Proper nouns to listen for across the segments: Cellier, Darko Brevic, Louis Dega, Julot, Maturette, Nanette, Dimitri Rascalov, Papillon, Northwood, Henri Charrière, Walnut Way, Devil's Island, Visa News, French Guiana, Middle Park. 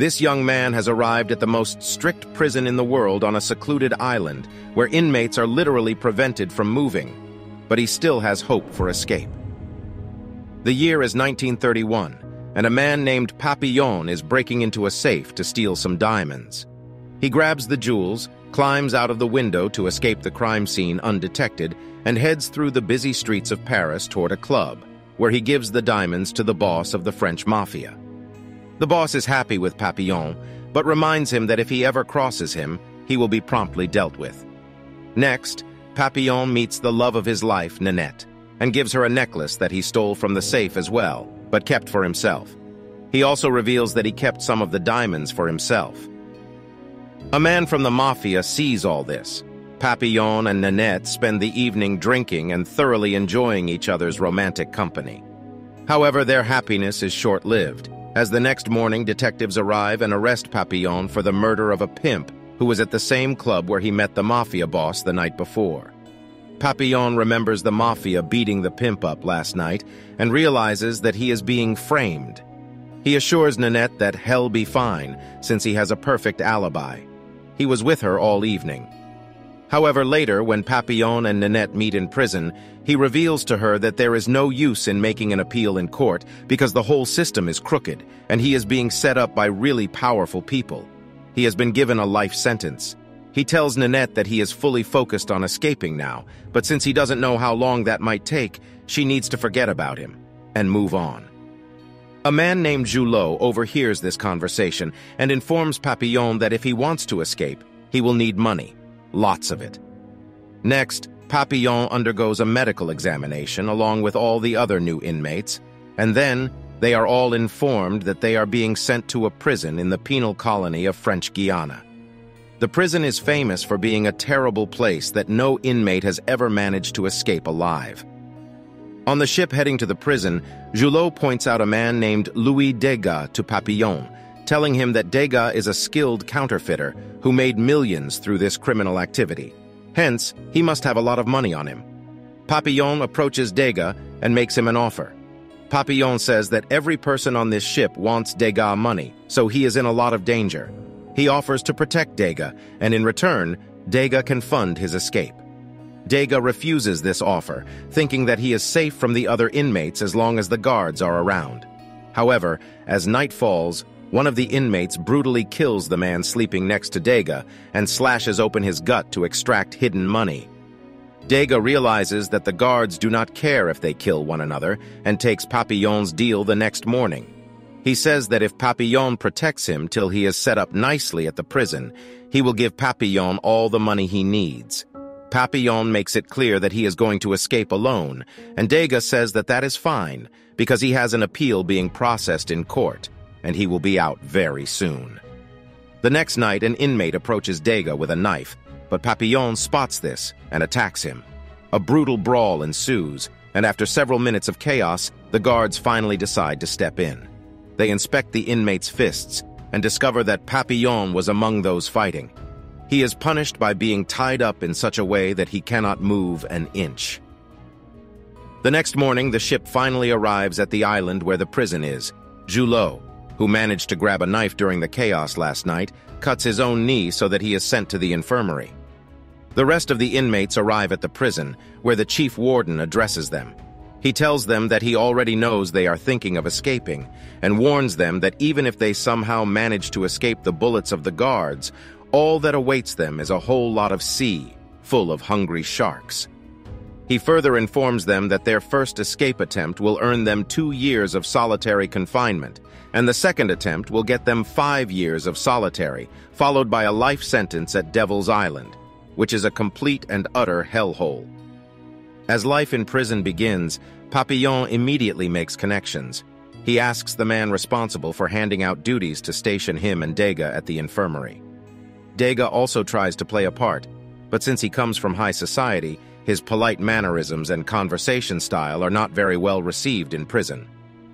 This young man has arrived at the most strict prison in the world on a secluded island, where inmates are literally prevented from moving. But he still has hope for escape. The year is 1931, and a man named Papillon is breaking into a safe to steal some diamonds. He grabs the jewels, climbs out of the window to escape the crime scene undetected, and heads through the busy streets of Paris toward a club, where he gives the diamonds to the boss of the French mafia. The boss is happy with Papillon, but reminds him that if he ever crosses him, he will be promptly dealt with. Next, Papillon meets the love of his life, Nanette, and gives her a necklace that he stole from the safe as well, but kept for himself. He also reveals that he kept some of the diamonds for himself. A man from the mafia sees all this. Papillon and Nanette spend the evening drinking and thoroughly enjoying each other's romantic company. However, their happiness is short-lived, as the next morning detectives arrive and arrest Papillon for the murder of a pimp who was at the same club where he met the mafia boss the night before. Papillon remembers the mafia beating the pimp up last night and realizes that he is being framed. He assures Nanette that hell be fine, since he has a perfect alibi. He was with her all evening. However, later, when Papillon and Nanette meet in prison, he reveals to her that there is no use in making an appeal in court because the whole system is crooked and he is being set up by really powerful people. He has been given a life sentence. He tells Nanette that he is fully focused on escaping now, but since he doesn't know how long that might take, she needs to forget about him and move on. A man named Julot overhears this conversation and informs Papillon that if he wants to escape, he will need money, lots of it. Next, Papillon undergoes a medical examination along with all the other new inmates, and then they are all informed that they are being sent to a prison in the penal colony of French Guiana. The prison is famous for being a terrible place that no inmate has ever managed to escape alive. On the ship heading to the prison, Julot points out a man named Louis Dega to Papillon, telling him that Dega is a skilled counterfeiter who made millions through this criminal activity. Hence, he must have a lot of money on him. Papillon approaches Dega and makes him an offer. Papillon says that every person on this ship wants Dega money, so he is in a lot of danger. He offers to protect Dega, and in return, Dega can fund his escape. Dega refuses this offer, thinking that he is safe from the other inmates as long as the guards are around. However, as night falls, one of the inmates brutally kills the man sleeping next to Dega and slashes open his gut to extract hidden money. Dega realizes that the guards do not care if they kill one another and takes Papillon's deal the next morning. He says that if Papillon protects him till he is set up nicely at the prison, he will give Papillon all the money he needs. Papillon makes it clear that he is going to escape alone, and Dega says that that is fine, because he has an appeal being processed in court, and he will be out very soon. The next night, an inmate approaches Dega with a knife, but Papillon spots this and attacks him. A brutal brawl ensues, and after several minutes of chaos, the guards finally decide to step in. They inspect the inmate's fists and discover that Papillon was among those fighting. He is punished by being tied up in such a way that he cannot move an inch. The next morning, the ship finally arrives at the island where the prison is. Julot, who managed to grab a knife during the chaos last night, cuts his own knee so that he is sent to the infirmary. The rest of the inmates arrive at the prison, where the chief warden addresses them. He tells them that he already knows they are thinking of escaping, and warns them that even if they somehow manage to escape the bullets of the guards, all that awaits them is a whole lot of sea, full of hungry sharks. He further informs them that their first escape attempt will earn them 2 years of solitary confinement, and the second attempt will get them 5 years of solitary, followed by a life sentence at Devil's Island, which is a complete and utter hellhole. As life in prison begins, Papillon immediately makes connections. He asks the man responsible for handing out duties to station him and Dega at the infirmary. Dega also tries to play a part, but since he comes from high society, his polite mannerisms and conversation style are not very well received in prison.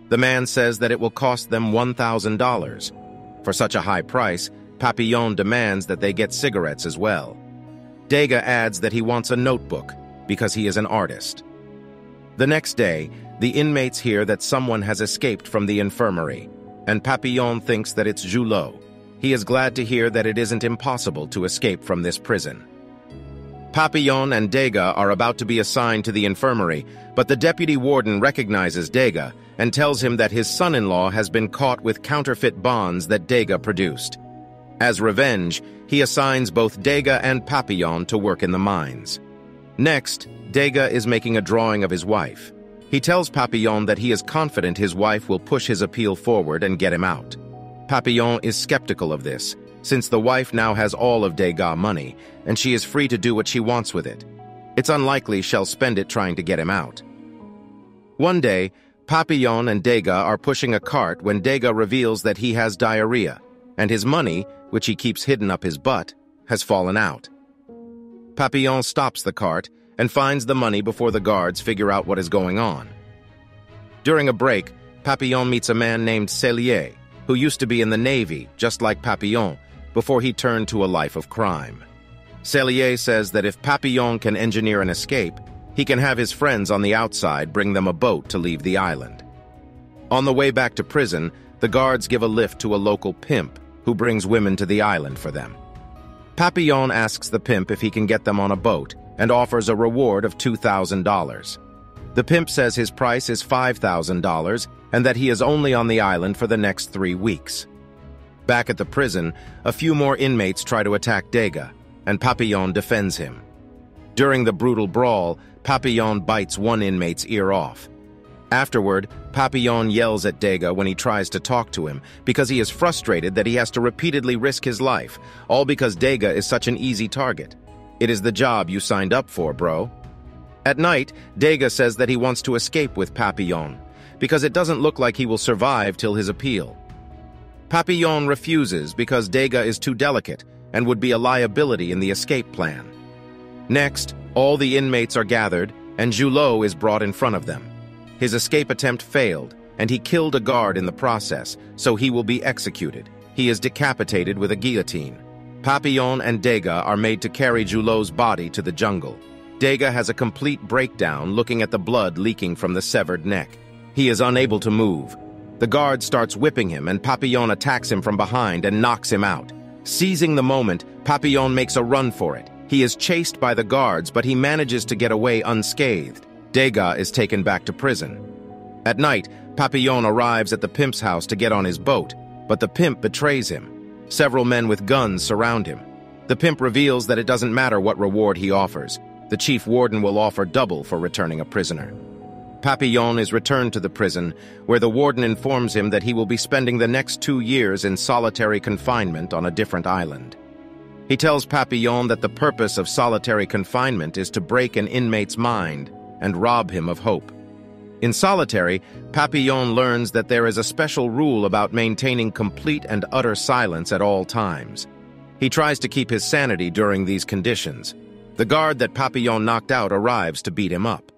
The man says that it will cost them $1,000. For such a high price, Papillon demands that they get cigarettes as well. Dega adds that he wants a notebook, because he is an artist. The next day, the inmates hear that someone has escaped from the infirmary. and Papillon thinks that it's Julot. He is glad to hear that it isn't impossible to escape from this prison. Papillon and Dega are about to be assigned to the infirmary, but the deputy warden recognizes Dega and tells him that his son-in-law has been caught with counterfeit bonds that Dega produced. As revenge, he assigns both Dega and Papillon to work in the mines. Next, Dega is making a drawing of his wife. He tells Papillon that he is confident his wife will push his appeal forward and get him out. Papillon is skeptical of this, since the wife now has all of Degas' money, and she is free to do what she wants with it. It's unlikely she'll spend it trying to get him out. One day, Papillon and Degas are pushing a cart when Degas reveals that he has diarrhea, and his money, which he keeps hidden up his butt, has fallen out. Papillon stops the cart and finds the money before the guards figure out what is going on. During a break, Papillon meets a man named Cellier, who used to be in the Navy, just like Papillon, before he turned to a life of crime. Cellier says that if Papillon can engineer an escape, he can have his friends on the outside bring them a boat to leave the island. On the way back to prison, the guards give a lift to a local pimp, who brings women to the island for them. Papillon asks the pimp if he can get them on a boat, and offers a reward of $2,000. The pimp says his price is $5,000 and that he is only on the island for the next 3 weeks. Back at the prison, a few more inmates try to attack Dega, and Papillon defends him. During the brutal brawl, Papillon bites one inmate's ear off. Afterward, Papillon yells at Dega when he tries to talk to him, because he is frustrated that he has to repeatedly risk his life, all because Dega is such an easy target. It is the job you signed up for, bro. At night, Dega says that he wants to escape with Papillon, because it doesn't look like he will survive till his appeal. Papillon refuses because Dega is too delicate and would be a liability in the escape plan. Next, all the inmates are gathered, and Julot is brought in front of them. His escape attempt failed, and he killed a guard in the process, so he will be executed. He is decapitated with a guillotine. Papillon and Dega are made to carry Julot's body to the jungle. Dega has a complete breakdown, looking at the blood leaking from the severed neck. He is unable to move. The guard starts whipping him, and Papillon attacks him from behind and knocks him out. Seizing the moment, Papillon makes a run for it. He is chased by the guards, but he manages to get away unscathed. Dega is taken back to prison. At night, Papillon arrives at the pimp's house to get on his boat, but the pimp betrays him. Several men with guns surround him. The pimp reveals that it doesn't matter what reward he offers. The chief warden will offer double for returning a prisoner. Papillon is returned to the prison, where the warden informs him that he will be spending the next 2 years in solitary confinement on a different island. He tells Papillon that the purpose of solitary confinement is to break an inmate's mind and rob him of hope. In solitary, Papillon learns that there is a special rule about maintaining complete and utter silence at all times. He tries to keep his sanity during these conditions. The guard that Papillon knocked out arrives to beat him up.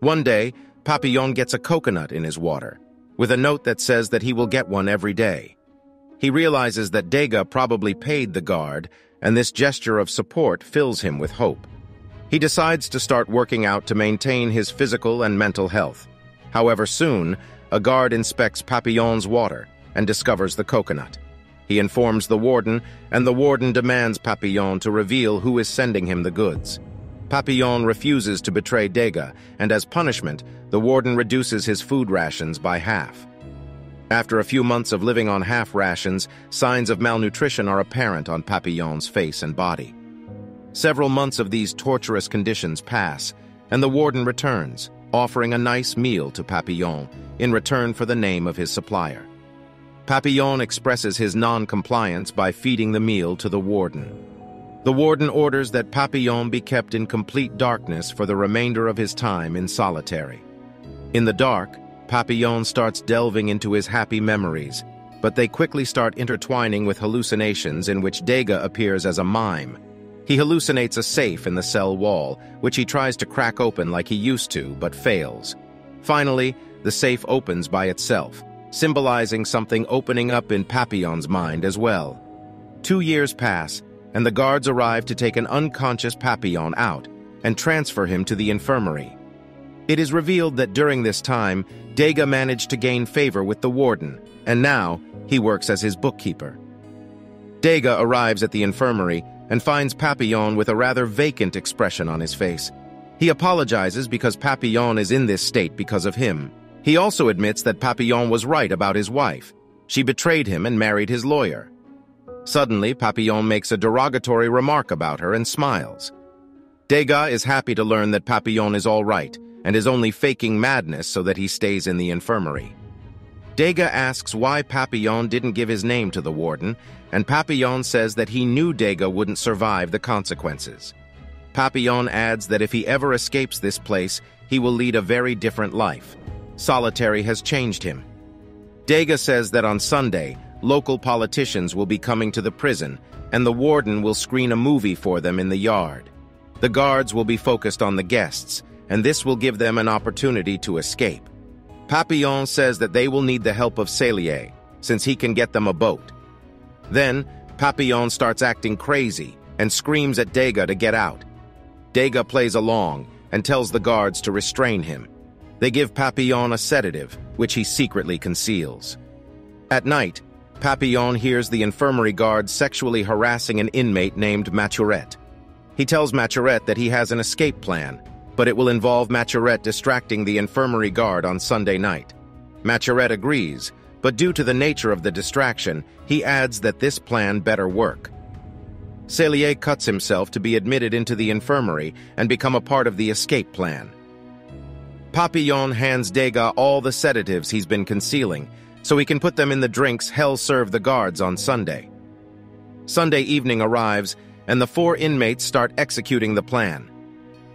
One day, Papillon gets a coconut in his water, with a note that says that he will get one every day. He realizes that Dega probably paid the guard, and this gesture of support fills him with hope. He decides to start working out to maintain his physical and mental health. However, soon, a guard inspects Papillon's water and discovers the coconut. He informs the warden, and the warden demands Papillon to reveal who is sending him the goods. Papillon refuses to betray Dega, and as punishment, the warden reduces his food rations by half. After a few months of living on half rations, signs of malnutrition are apparent on Papillon's face and body. Several months of these torturous conditions pass, and the warden returns, offering a nice meal to Papillon in return for the name of his supplier. Papillon expresses his non-compliance by feeding the meal to the warden. The warden orders that Papillon be kept in complete darkness for the remainder of his time in solitary. In the dark, Papillon starts delving into his happy memories, but they quickly start intertwining with hallucinations in which Dega appears as a mime. He hallucinates a safe in the cell wall, which he tries to crack open like he used to, but fails. Finally, the safe opens by itself, symbolizing something opening up in Papillon's mind as well. 2 years pass, and the guards arrive to take an unconscious Papillon out and transfer him to the infirmary. It is revealed that during this time, Dega managed to gain favor with the warden, and now He works as his bookkeeper. Dega arrives at the infirmary and finds Papillon with a rather vacant expression on his face. He apologizes because Papillon is in this state because of him. He also admits that Papillon was right about his wife. She betrayed him and married his lawyer. Suddenly, Papillon makes a derogatory remark about her and smiles. Dega is happy to learn that Papillon is all right and is only faking madness so that he stays in the infirmary. Dega asks why Papillon didn't give his name to the warden, and Papillon says that he knew Dega wouldn't survive the consequences. Papillon adds that if he ever escapes this place, he will lead a very different life. Solitary has changed him. Dega says that on Sunday, local politicians will be coming to the prison, and the warden will screen a movie for them in the yard. The guards will be focused on the guests, and this will give them an opportunity to escape. Papillon says that they will need the help of Cellier, since he can get them a boat. Then, Papillon starts acting crazy and screams at Dega to get out. Dega plays along and tells the guards to restrain him. They give Papillon a sedative, which he secretly conceals. At night, Papillon hears the infirmary guard sexually harassing an inmate named Maturette. He tells Maturette that he has an escape plan, but it will involve Maturette distracting the infirmary guard on Sunday night. Maturette agrees, but due to the nature of the distraction, he adds that this plan better work. Cellier cuts himself to be admitted into the infirmary and become a part of the escape plan. Papillon hands Dega all the sedatives he's been concealing, so he can put them in the drinks hell serve the guards on Sunday. Sunday evening arrives, and the four inmates start executing the plan.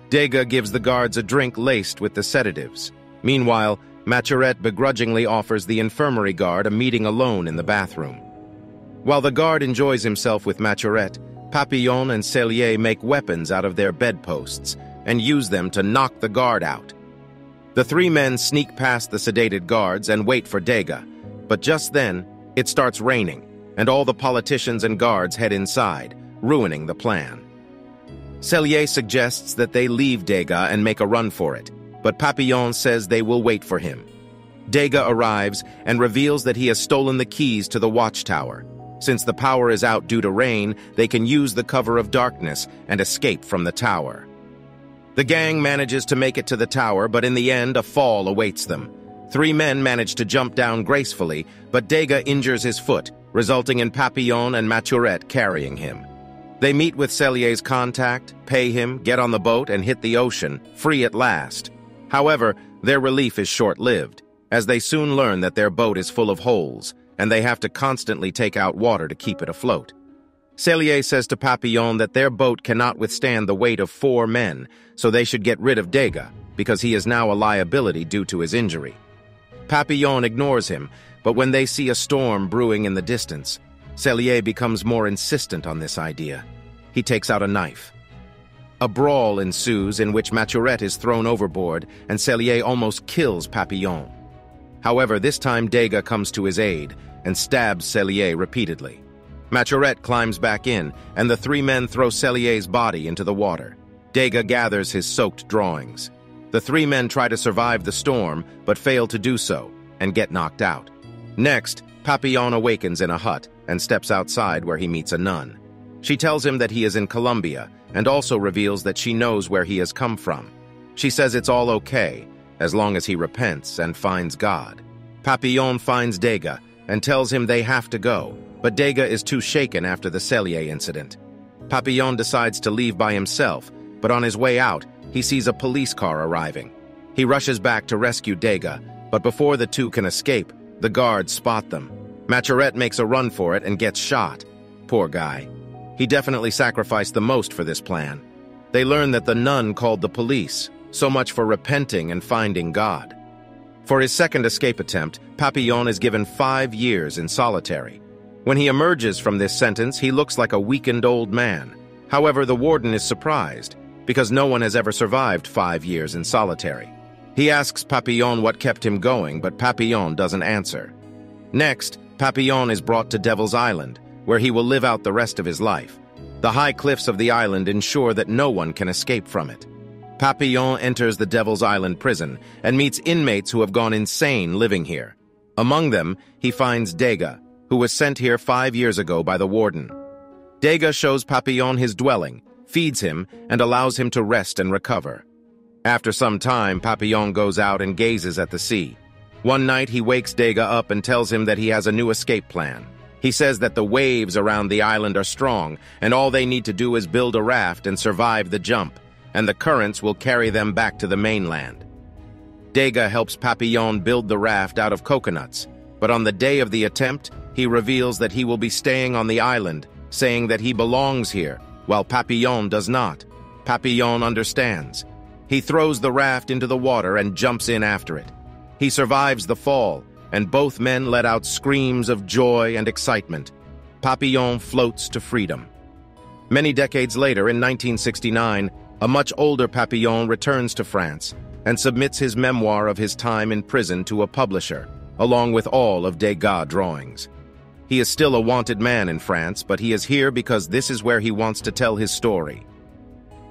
Dega gives the guards a drink laced with the sedatives. Meanwhile, Maturette begrudgingly offers the infirmary guard a meeting alone in the bathroom. While the guard enjoys himself with Maturette, Papillon and Cellier make weapons out of their bedposts and use them to knock the guard out. The three men sneak past the sedated guards and wait for Dega, but just then, it starts raining, and all the politicians and guards head inside, ruining the plan. Cellier suggests that they leave Dega and make a run for it, but Papillon says they will wait for him. Dega arrives and reveals that he has stolen the keys to the watchtower. Since the power is out due to rain, they can use the cover of darkness and escape from the tower. The gang manages to make it to the tower, but in the end, a fall awaits them. Three men manage to jump down gracefully, but Dega injures his foot, resulting in Papillon and Maturette carrying him. They meet with Cellier's contact, pay him, get on the boat, and hit the ocean, free at last. However, their relief is short-lived, as they soon learn that their boat is full of holes, and they have to constantly take out water to keep it afloat. Cellier says to Papillon that their boat cannot withstand the weight of four men, so they should get rid of Dega, because he is now a liability due to his injury. Papillon ignores him, but when they see a storm brewing in the distance, Cellier becomes more insistent on this idea. He takes out a knife. A brawl ensues in which Maturette is thrown overboard and Cellier almost kills Papillon. However, this time Dega comes to his aid and stabs Cellier repeatedly. Maturette climbs back in, and the three men throw Cellier's body into the water. Dega gathers his soaked drawings. The three men try to survive the storm, but fail to do so and get knocked out. Next, Papillon awakens in a hut and steps outside where he meets a nun. She tells him that he is in Colombia and also reveals that she knows where he has come from. She says it's all okay, as long as he repents and finds God. Papillon finds Dega and tells him they have to go, but Dega is too shaken after the Cellier incident. Papillon decides to leave by himself, but on his way out, he sees a police car arriving. He rushes back to rescue Dega, but before the two can escape, the guards spot them. Maturette makes a run for it and gets shot. Poor guy. He definitely sacrificed the most for this plan. They learn that the nun called the police, so much for repenting and finding God. For his second escape attempt, Papillon is given 5 years in solitary. When he emerges from this sentence, he looks like a weakened old man. However, the warden is surprised, because no one has ever survived 5 years in solitary. He asks Papillon what kept him going, but Papillon doesn't answer. Next, Papillon is brought to Devil's Island, where he will live out the rest of his life. The high cliffs of the island ensure that no one can escape from it. Papillon enters the Devil's Island prison and meets inmates who have gone insane living here. Among them, he finds Dega, who was sent here 5 years ago by the warden. Dega shows Papillon his dwelling, feeds him, and allows him to rest and recover. After some time, Papillon goes out and gazes at the sea. One night, he wakes Dega up and tells him that he has a new escape plan. He says that the waves around the island are strong, and all they need to do is build a raft and survive the jump, and the currents will carry them back to the mainland. Dega helps Papillon build the raft out of coconuts, but on the day of the attempt, he reveals that he will be staying on the island, saying that he belongs here, while Papillon does not. Papillon understands. He throws the raft into the water and jumps in after it. He survives the fall, and both men let out screams of joy and excitement. Papillon floats to freedom. Many decades later, in 1969, a much older Papillon returns to France and submits his memoir of his time in prison to a publisher, along with all of Degas' drawings. He is still a wanted man in France, but he is here because this is where he wants to tell his story.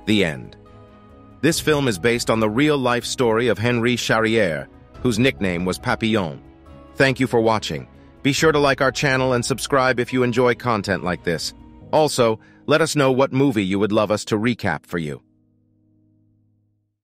The end. This film is based on the real-life story of Henri Charrière, whose nickname was Papillon. Thank you for watching. Be sure to like our channel and subscribe if you enjoy content like this. Also, let us know what movie you would love us to recap for you.